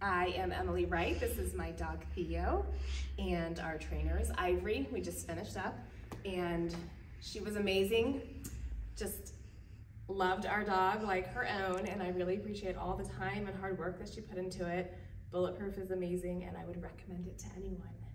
I am Emily Wright. This is my dog Theo, and our trainer is Ivory. We just finished up and she was amazing. Just loved our dog like her own, and I really appreciate all the time and hard work that she put into it. Bulletproof is amazing, and I would recommend it to anyone.